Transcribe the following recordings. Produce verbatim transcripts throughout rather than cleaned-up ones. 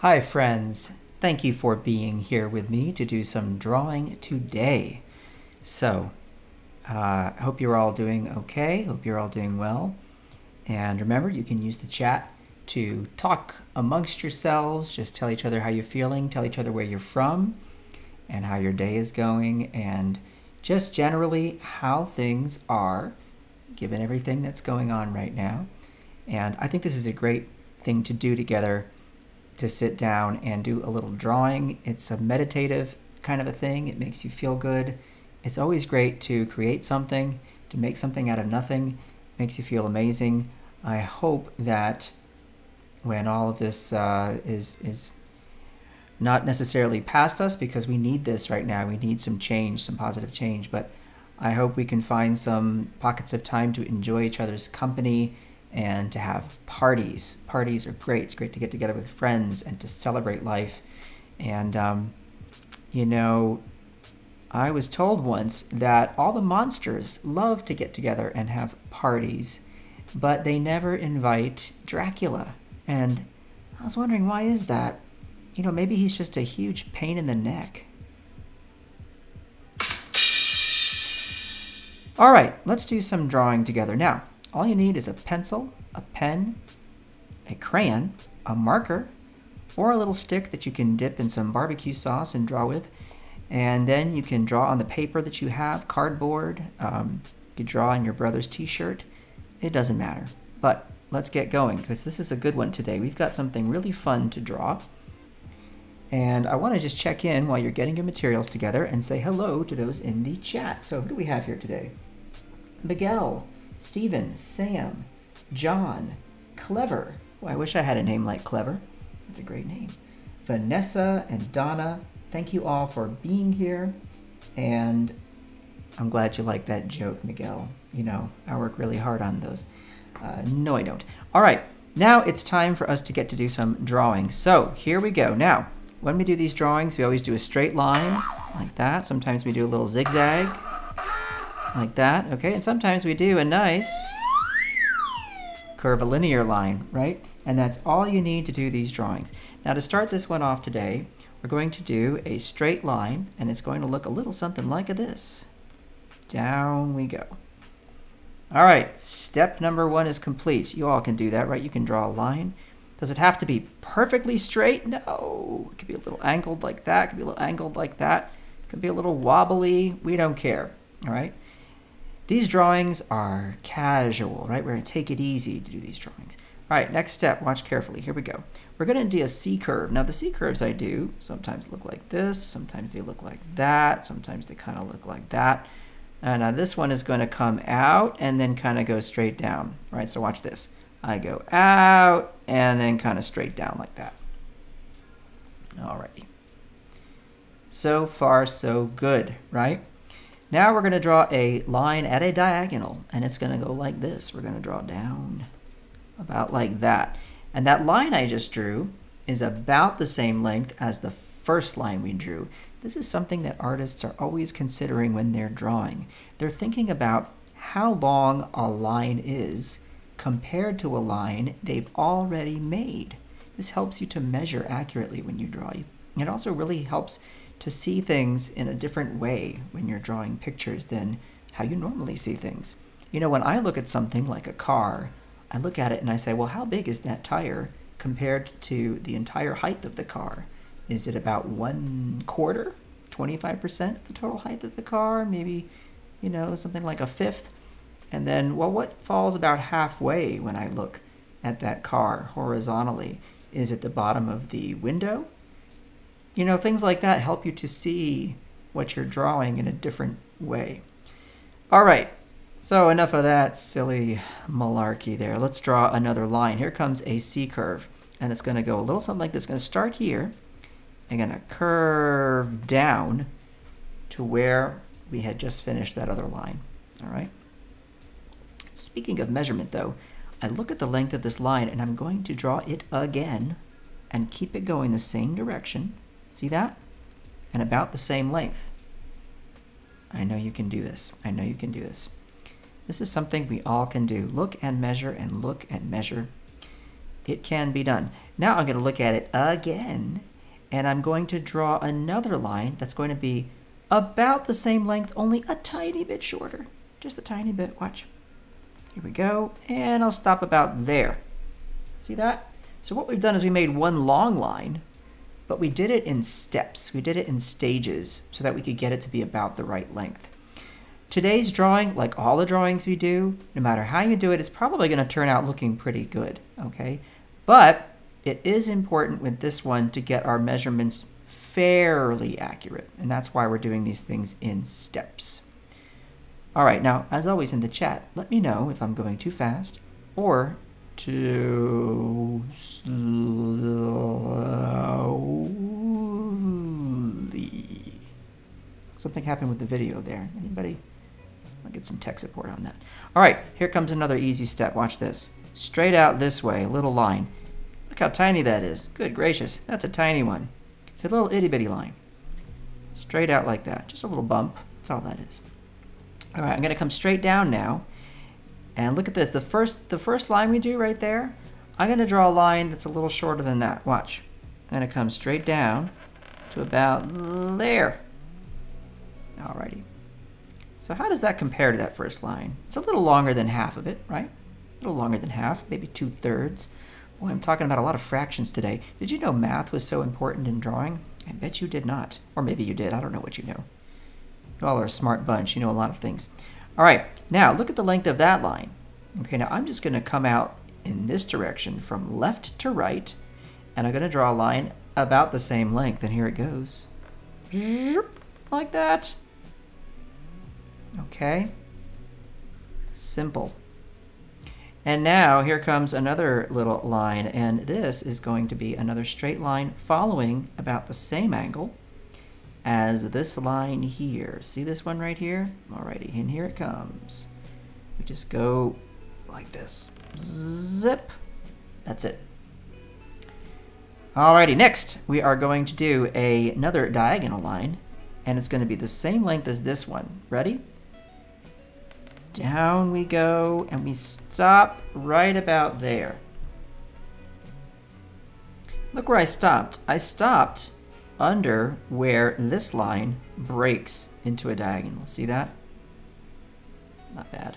Hi friends, thank you for being here with me to do some drawing today. So, I uh, hope you're all doing okay, hope you're all doing well. And remember, you can use the chat to talk amongst yourselves, just tell each other how you're feeling, tell each other where you're from, and how your day is going, and just generally how things are, given everything that's going on right now. And I think this is a great thing to do together, to sit down and do a little drawing. It's a meditative kind of a thing. It makes you feel good. It's always great to create something, to make something out of nothing. It makes you feel amazing. I hope that when all of this uh, is, is not necessarily past us, because we need this right now. We need some change, some positive change, but I hope we can find some pockets of time to enjoy each other's company and to have parties. Parties are great. It's great to get together with friends and to celebrate life. And, um, you know, I was told once that all the monsters love to get together and have parties, but they never invite Dracula. And I was wondering, why is that? You know, maybe he's just a huge pain in the neck. All right, let's do some drawing together now. All you need is a pencil, a pen, a crayon, a marker, or a little stick that you can dip in some barbecue sauce and draw with. And then you can draw on the paper that you have, cardboard. Um, you draw on your brother's t-shirt. It doesn't matter. But let's get going, because this is a good one today. We've got something really fun to draw. And I want to just check in while you're getting your materials together and say hello to those in the chat. So who do we have here today? Miguel, Stephen, Sam, John, Clever. Well, I wish I had a name like Clever. That's a great name. Vanessa and Donna, thank you all for being here. And I'm glad you like that joke, Miguel. You know, I work really hard on those. Uh, no, I don't. All right, now it's time for us to get to do some drawing. So here we go. Now, when we do these drawings, we always do a straight line like that. Sometimes we do a little zigzag. Like that, okay? And sometimes we do a nice curvilinear line, right? And that's all you need to do these drawings. Now, to start this one off today, we're going to do a straight line, and it's going to look a little something like this. Down we go. All right, step number one is complete. You all can do that, right? You can draw a line. Does it have to be perfectly straight? No, it could be a little angled like that, it could be a little angled like that, it could be a little wobbly, we don't care, all right? These drawings are casual, right? We're gonna take it easy to do these drawings. All right, next step, watch carefully, here we go. We're gonna do a C-curve. Now the C-curves I do sometimes look like this, sometimes they look like that, sometimes they kinda look like that. And now this one is gonna come out and then kinda go straight down, right? So watch this. I go out and then kinda straight down like that. All righty. So far, so good, right? Now we're going to draw a line at a diagonal, and it's going to go like this. We're going to draw down about like that. And that line I just drew is about the same length as the first line we drew. This is something that artists are always considering when they're drawing. They're thinking about how long a line is compared to a line they've already made. This helps you to measure accurately when you draw. It also really helps to see things in a different way when you're drawing pictures than how you normally see things. You know, when I look at something like a car, I look at it and I say, well, how big is that tire compared to the entire height of the car? Is it about one quarter, twenty-five percent of the total height of the car? Maybe, you know, something like a fifth. And then, well, what falls about halfway when I look at that car horizontally? Is it the bottom of the window? You know, things like that help you to see what you're drawing in a different way. All right, so enough of that silly malarkey there. Let's draw another line. Here comes a C-curve, and it's going to go a little something like this. It's going to start here and going to curve down to where we had just finished that other line. All right? Speaking of measurement, though, I look at the length of this line, and I'm going to draw it again and keep it going the same direction. See that? And about the same length. I know you can do this. I know you can do this. This is something we all can do. Look and measure and look and measure. It can be done. Now I'm going to look at it again, and I'm going to draw another line that's going to be about the same length, only a tiny bit shorter. Just a tiny bit. Watch. Here we go. And I'll stop about there. See that? So what we've done is we made one long line, but we did it in steps. We did it in stages so that we could get it to be about the right length. Today's drawing, like all the drawings we do, no matter how you do it, it's probably going to turn out looking pretty good, okay? But it is important with this one to get our measurements fairly accurate, and that's why we're doing these things in steps. All right, now, as always in the chat, let me know if I'm going too fast or too slowly. Something happened with the video there. Anybody? I'll get some tech support on that. All right, here comes another easy step. Watch this. Straight out this way, a little line. Look how tiny that is. Good gracious, that's a tiny one. It's a little itty-bitty line. Straight out like that. Just a little bump. That's all that is. All right, I'm going to come straight down now. And look at this. The first, the first line we do right there, I'm going to draw a line that's a little shorter than that. Watch. I'm going to come straight down to about there. All righty. So how does that compare to that first line? It's a little longer than half of it, right? A little longer than half, maybe two-thirds. Boy, I'm talking about a lot of fractions today. Did you know math was so important in drawing? I bet you did not. Or maybe you did. I don't know what you know. You all are a smart bunch. You know a lot of things. All right. Now, look at the length of that line. Okay, now I'm just going to come out in this direction from left to right, and I'm going to draw a line about the same length. And here it goes. Like that. Okay. Simple. And now here comes another little line, and this is going to be another straight line following about the same angle as this line here. See this one right here? Alrighty, and here it comes. We just go like this. Zip. That's it. Alrighty, next we are going to do a, another diagonal line, and it's going to be the same length as this one. Ready? Down we go, and we stop right about there. Look where I stopped. I stopped under where this line breaks into a diagonal. See that? Not bad.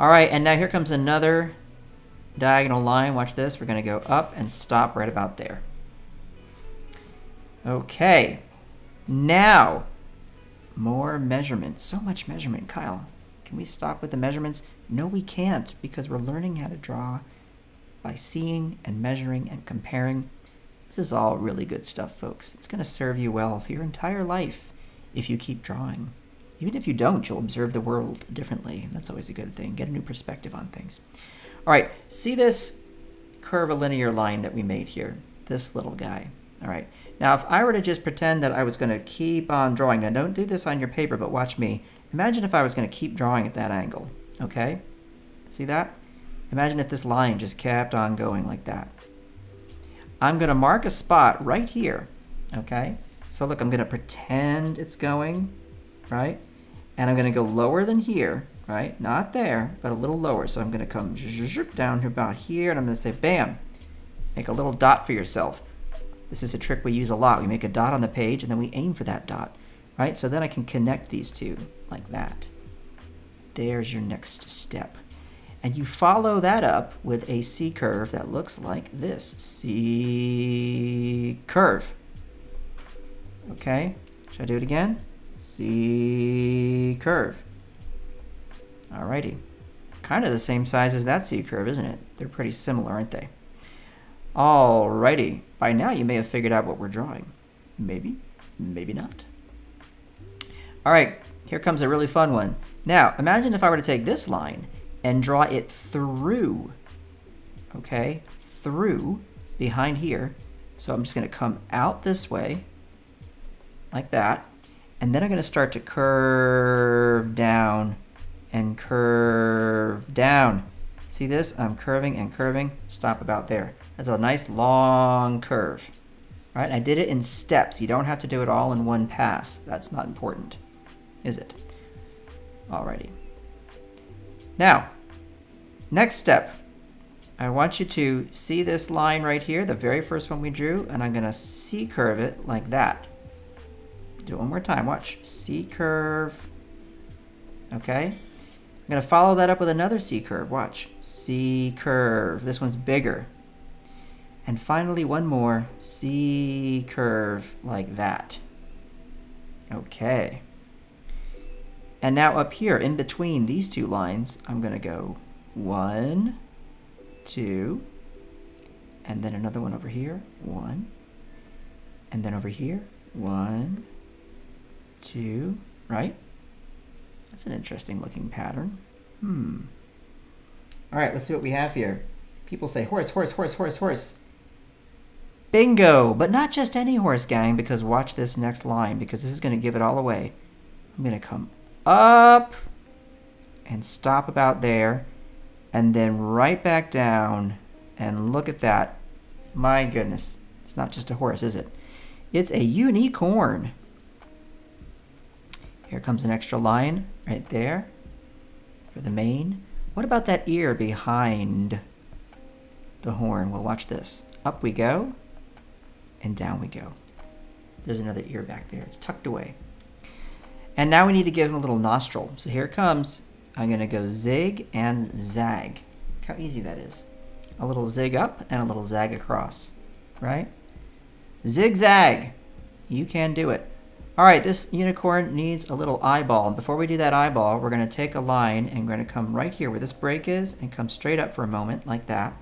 All right, and now here comes another diagonal line. Watch this. We're going to go up and stop right about there. Okay. Now, more measurement. So much measurement, Kyle. Can we stop with the measurements? No, we can't, because we're learning how to draw by seeing and measuring and comparing. This is all really good stuff, folks. It's going to serve you well for your entire life if you keep drawing. Even if you don't, you'll observe the world differently. That's always a good thing. Get a new perspective on things. All right, see this curvilinear line that we made here, this little guy. All right, now if I were to just pretend that I was going to keep on drawing, now don't do this on your paper, but watch me. Imagine if I was going to keep drawing at that angle, okay? See that? Imagine if this line just kept on going like that. I'm going to mark a spot right here, okay? So look, I'm going to pretend it's going, right? And I'm going to go lower than here, right? Not there, but a little lower. So I'm going to come down here about here, and I'm going to say, bam, make a little dot for yourself. This is a trick we use a lot. We make a dot on the page, and then we aim for that dot. Right? So then I can connect these two like that. There's your next step. And you follow that up with a C curve that looks like this. C curve. Okay? Should I do it again? C curve. Alrighty. Kind of the same size as that C curve, isn't it? They're pretty similar, aren't they? Alrighty. By now you may have figured out what we're drawing. Maybe, maybe not. All right, here comes a really fun one. Now, imagine if I were to take this line and draw it through, okay, through behind here. So I'm just going to come out this way like that, and then I'm going to start to curve down and curve down. See this? I'm curving and curving. Stop about there. That's a nice long curve. All right, I did it in steps. You don't have to do it all in one pass. That's not important. Is it? Alrighty. Now, next step. I want you to see this line right here, the very first one we drew, and I'm gonna C-curve it like that. Do it one more time, watch. C-curve, okay? I'm gonna follow that up with another C-curve, watch. C-curve, this one's bigger. And finally one more, C-curve like that. Okay. And now up here, in between these two lines, I'm gonna go one, two, and then another one over here, one, and then over here, one, two, right? That's an interesting looking pattern. Hmm. All right, let's see what we have here. People say horse, horse, horse, horse, horse. Bingo, but not just any horse, gang, because watch this next line, because this is gonna give it all away. I'm gonna come up and stop about there, and then right back down, and look at that. My goodness, it's not just a horse, is it? It's a unicorn. Here comes an extra line right there for the mane. What about that ear behind the horn? Well, watch this. Up we go, and down we go. There's another ear back there, it's tucked away. And now we need to give him a little nostril. So here it comes. I'm gonna go zig and zag. Look how easy that is. A little zig up and a little zag across, right? Zigzag, you can do it. All right, this unicorn needs a little eyeball. And before we do that eyeball, we're gonna take a line and we're gonna come right here where this break is and come straight up for a moment like that.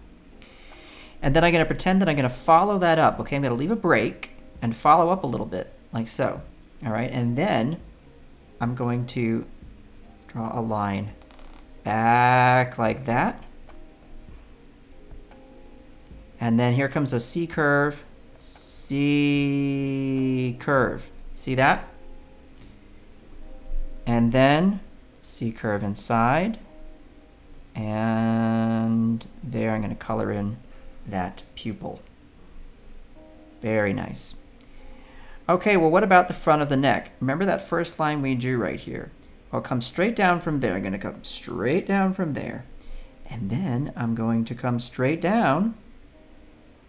And then I'm gonna pretend that I'm gonna follow that up. Okay, I'm gonna leave a break and follow up a little bit like so, all right? And then I'm going to draw a line back like that. And then here comes a C curve, C curve. See that? And then C curve inside. And there I'm gonna color in that pupil. Very nice. Okay, well, what about the front of the neck? Remember that first line we drew right here? I'll come straight down from there. I'm gonna come straight down from there. And then I'm going to come straight down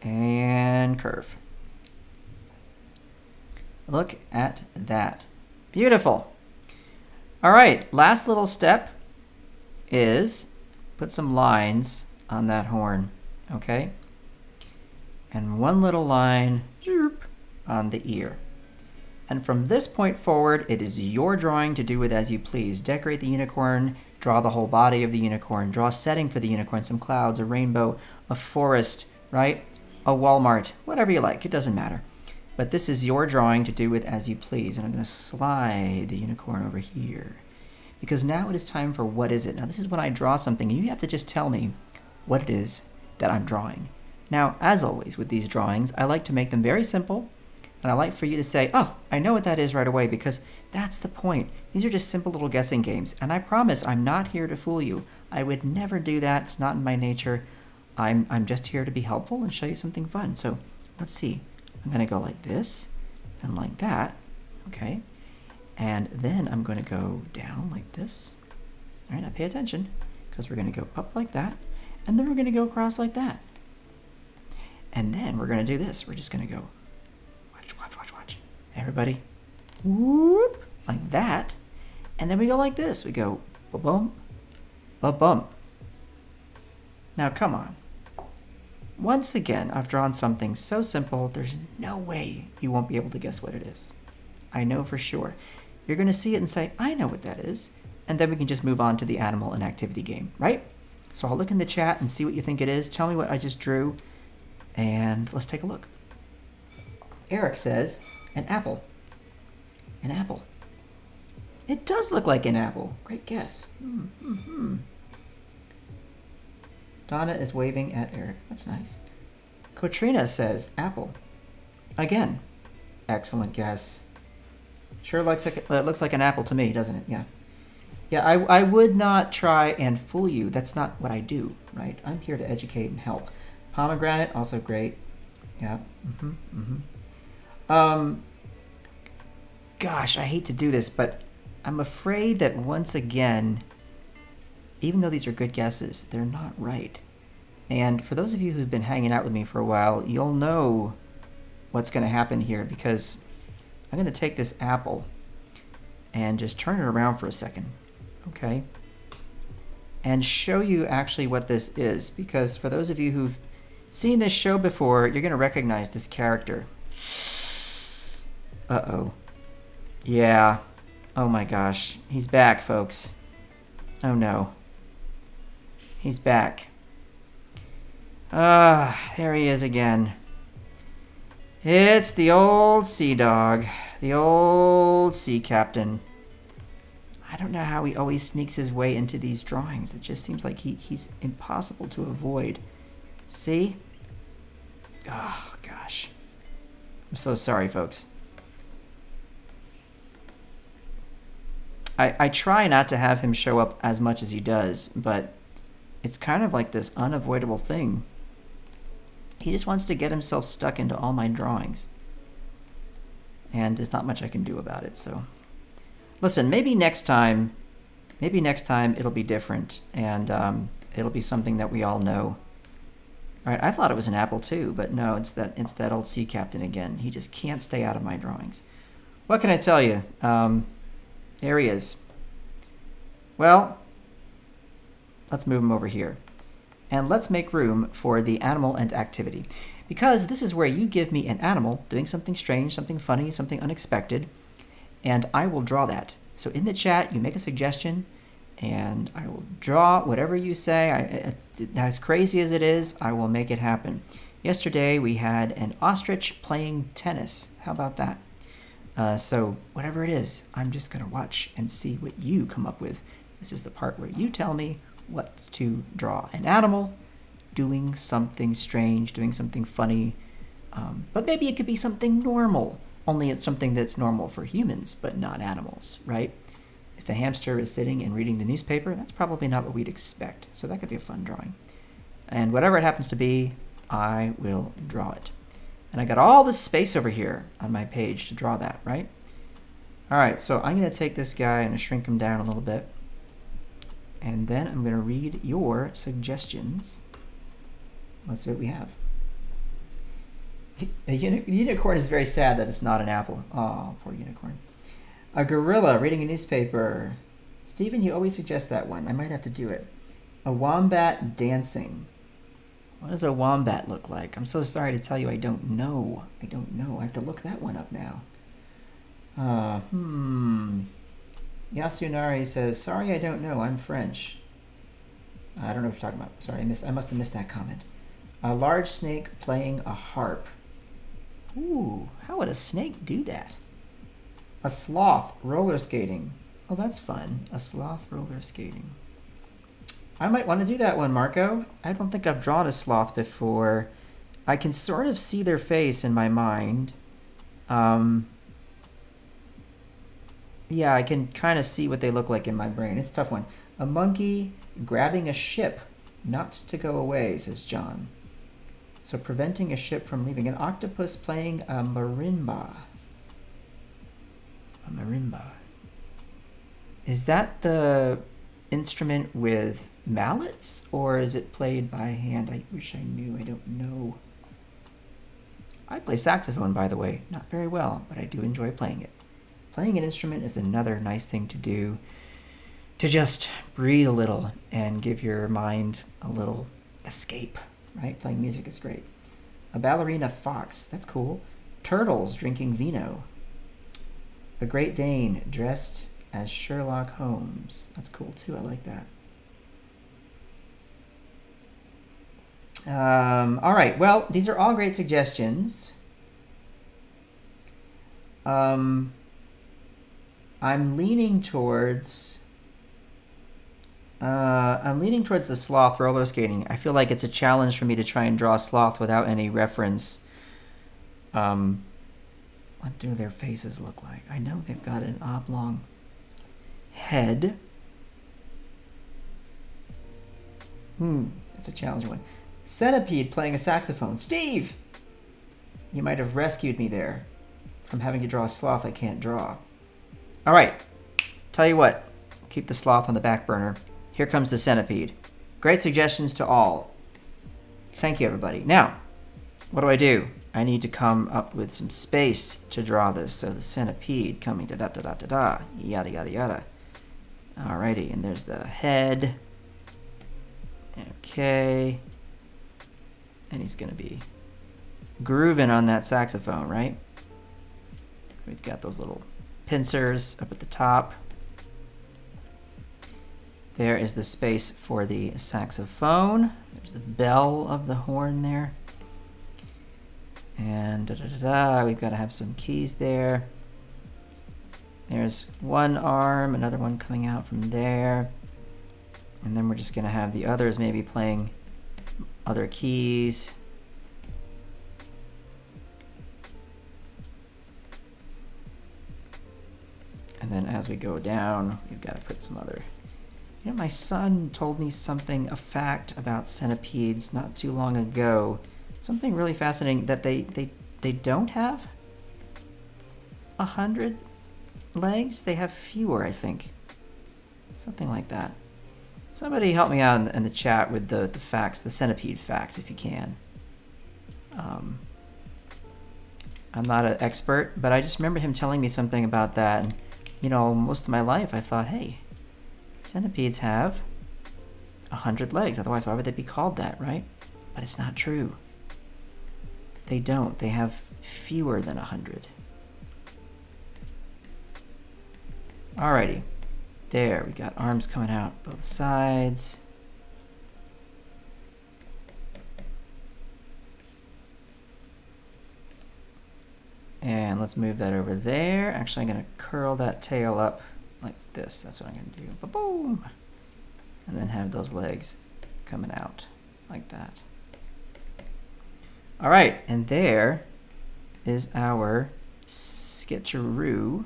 and curve. Look at that. Beautiful. All right, last little step is put some lines on that horn, okay? And one little line on the ear. And from this point forward, it is your drawing to do with as you please. Decorate the unicorn, draw the whole body of the unicorn, draw a setting for the unicorn, some clouds, a rainbow, a forest, right? A Walmart, whatever you like, it doesn't matter. But this is your drawing to do with as you please. And I'm gonna slide the unicorn over here because now it is time for what is it? Now this is when I draw something and you have to just tell me what it is that I'm drawing. Now, as always with these drawings, I like to make them very simple. And I like for you to say, oh, I know what that is right away, because that's the point. These are just simple little guessing games. And I promise I'm not here to fool you. I would never do that. It's not in my nature. I'm, I'm just here to be helpful and show you something fun. So let's see. I'm going to go like this and like that. Okay. And then I'm going to go down like this. All right. Now pay attention because we're going to go up like that. And then we're going to go across like that. And then we're going to do this. We're just going to go. Watch, watch, watch. Everybody. Whoop. Like that. And then we go like this. We go ba-bump, ba-bump. Now, come on. Once again, I've drawn something so simple, there's no way you won't be able to guess what it is. I know for sure. You're going to see it and say, I know what that is. And then we can just move on to the animal and activity game, right? So I'll look in the chat and see what you think it is. Tell me what I just drew. And let's take a look. Eric says, an apple, an apple. It does look like an apple. Great guess. Mm-hmm. Donna is waving at Eric. That's nice. Katrina says, apple. Again, excellent guess. Sure looks like, it looks like an apple to me, doesn't it? Yeah. Yeah, I, I would not try and fool you. That's not what I do, right? I'm here to educate and help. Pomegranate, also great. Yeah. Mm-hmm, mm-hmm. Um, gosh, I hate to do this, but I'm afraid that once again, even though these are good guesses, they're not right. And for those of you who've been hanging out with me for a while, you'll know what's going to happen here, because I'm going to take this apple and just turn it around for a second, okay? And show you actually what this is, because for those of you who've seen this show before, you're going to recognize this character. Uh-oh. Yeah. Oh my gosh. He's back, folks. Oh no. He's back. Ah, there he is again. It's the old sea dog. The old sea captain. I don't know how he always sneaks his way into these drawings. It just seems like he, he's impossible to avoid. See? Oh, gosh. I'm so sorry, folks. I, I try not to have him show up as much as he does, but it's kind of like this unavoidable thing. He just wants to get himself stuck into all my drawings. And there's not much I can do about it, so... Listen, maybe next time, maybe next time it'll be different, and um, it'll be something that we all know. All right, I thought it was an apple too, but no, it's that it's that old sea captain again. He just can't stay out of my drawings. What can I tell you? Um, there he is. Well, let's move him over here. And let's make room for the animal and activity, because this is where you give me an animal doing something strange, something funny, something unexpected, and I will draw that. So in the chat, you make a suggestion, and I will draw whatever you say. I, I, as crazy as it is, I will make it happen. Yesterday, we had an ostrich playing tennis. How about that? Uh, so whatever it is, I'm just going to watch and see what you come up with. This is the part where you tell me what to draw. An animal doing something strange, doing something funny, um, but maybe it could be something normal, only it's something that's normal for humans, but not animals, right? If a hamster is sitting and reading the newspaper, that's probably not what we'd expect, so that could be a fun drawing. And whatever it happens to be, I will draw it. And I got all this space over here on my page to draw that, right? All right, so I'm gonna take this guy and shrink him down a little bit. And then I'm going to read your suggestions. Let's see what we have. A uni unicorn is very sad that it's not an apple. Oh, poor unicorn. A gorilla reading a newspaper. Steven, you always suggest that one. I might have to do it. A wombat dancing. What does a wombat look like? I'm so sorry to tell you I don't know. I don't know. I have to look that one up now. Uh, hmm... Yasunari says, sorry, I don't know. I'm French. I don't know what you're talking about. Sorry, I missed. I must have missed that comment. A large snake playing a harp. Ooh, how would a snake do that? A sloth roller skating. Oh, that's fun. A sloth roller skating. I might want to do that one, Marco. I don't think I've drawn a sloth before. I can sort of see their face in my mind. Um... Yeah, I can kind of see what they look like in my brain. It's a tough one. A monkey grabbing a ship not to go away, says John. So preventing a ship from leaving. An octopus playing a marimba. A marimba. Is that the instrument with mallets, or is it played by hand? I wish I knew. I don't know. I play saxophone, by the way. Not very well, but I do enjoy playing it. Playing an instrument is another nice thing to do, to just breathe a little and give your mind a little escape, right? Playing music is great. A ballerina fox, that's cool. Turtles drinking vino. A Great Dane dressed as Sherlock Holmes. That's cool too, I like that. Um, all right, well, these are all great suggestions. Um... I'm leaning towards uh, I'm leaning towards the sloth roller skating. I feel like it's a challenge for me to try and draw sloth without any reference. Um, what do their faces look like? I know they've got an oblong head. Hmm, that's a challenging one. Centipede playing a saxophone. Steve! You might have rescued me there from having to draw a sloth I can't draw. All right, tell you what, keep the sloth on the back burner. Here comes the centipede. Great suggestions to all. Thank you, everybody. Now, what do I do? I need to come up with some space to draw this. So the centipede coming da da da da da da, yada yada yada. Alrighty, and there's the head. Okay. And he's gonna be grooving on that saxophone, right? He's got those little pincers up at the top. There is the space for the saxophone. There's the bell of the horn there. And da da da da, we've got to have some keys there. There's one arm, another one coming out from there. And then we're just gonna have the others maybe playing other keys. And then as we go down, we've got to put some other... You know, my son told me something, a fact about centipedes not too long ago. Something really fascinating that they, they, they don't have a hundred legs. They have fewer, I think. Something like that. Somebody help me out in the, in the chat with the, the facts, the centipede facts, if you can. Um, I'm not an expert, but I just remember him telling me something about that. And, you know, most of my life I thought, hey, centipedes have a hundred legs. Otherwise, why would they be called that, right? But it's not true. They don't. They have fewer than a hundred. Alrighty. There, we got arms coming out both sides. And let's move that over there. Actually, I'm gonna curl that tail up like this. That's what I'm gonna do. Ba-boom! And then have those legs coming out like that. All right, and there is our sketcheroo.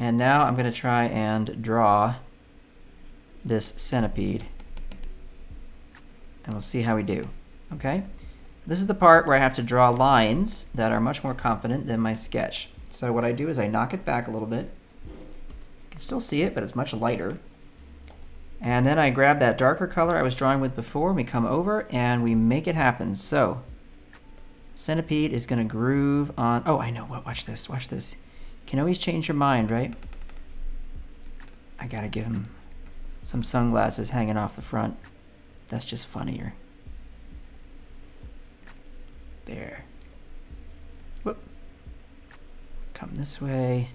And now I'm gonna try and draw this centipede. And we'll see how we do, okay? This is the part where I have to draw lines that are much more confident than my sketch. So what I do is I knock it back a little bit. You can still see it, but it's much lighter. And then I grab that darker color I was drawing with before, and we come over and we make it happen. So centipede is gonna groove on, oh, I know what, watch this, watch this. You can always change your mind, right? I gotta give him some sunglasses hanging off the front. That's just funnier. There. Whoop. Come this way.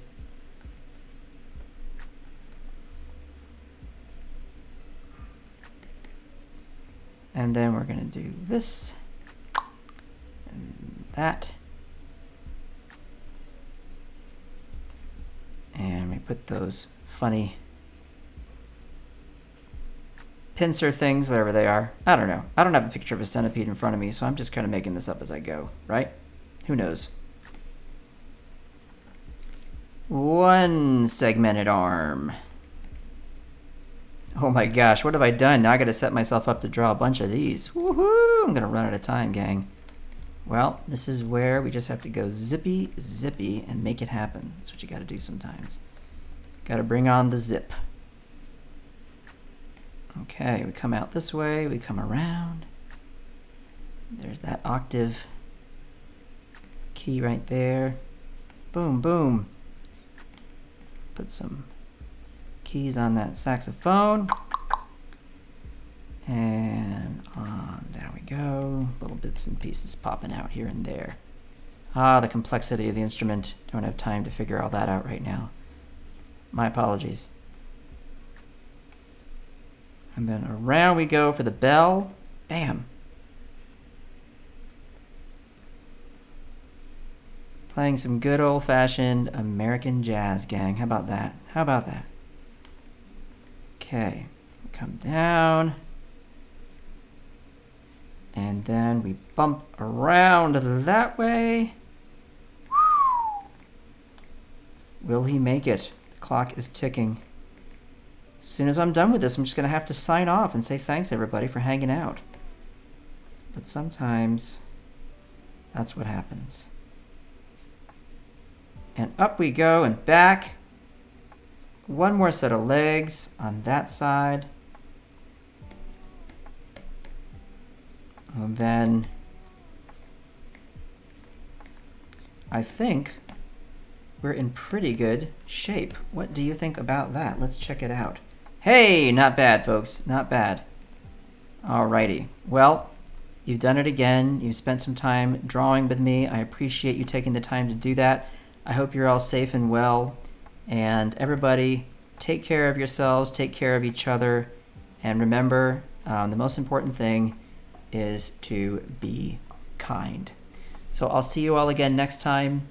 And then we're gonna do this and that. And we put those funny pincer things, whatever they are. I don't know. I don't have a picture of a centipede in front of me, so I'm just kind of making this up as I go, right? Who knows? One segmented arm. Oh my gosh, what have I done? Now I gotta set myself up to draw a bunch of these. Woohoo! I'm gonna run out of time, gang. Well, this is where we just have to go zippy, zippy, and make it happen. That's what you gotta do sometimes. Gotta bring on the zip. Okay, we come out this way, we come around. There's that octave key right there. Boom, boom. Put some keys on that saxophone. And on, down we go. Little bits and pieces popping out here and there. Ah, the complexity of the instrument. Don't have time to figure all that out right now. My apologies. And then around we go for the bell. Bam. Playing some good old-fashioned American jazz, gang. How about that? How about that? Okay, come down, and then we bump around that way. Will he make it? The clock is ticking. As soon as I'm done with this, I'm just gonna have to sign off and say thanks everybody for hanging out. But sometimes that's what happens. And up we go and back. One more set of legs on that side. And then I think we're in pretty good shape. What do you think about that? Let's check it out. Hey, not bad, folks, not bad. Alrighty, well, you've done it again. You've spent some time drawing with me. I appreciate you taking the time to do that. I hope you're all safe and well. And everybody, take care of yourselves, take care of each other, and remember, um, the most important thing is to be kind. So I'll see you all again next time,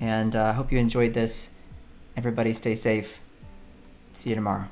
and I uh, hope you enjoyed this. Everybody stay safe. See you tomorrow.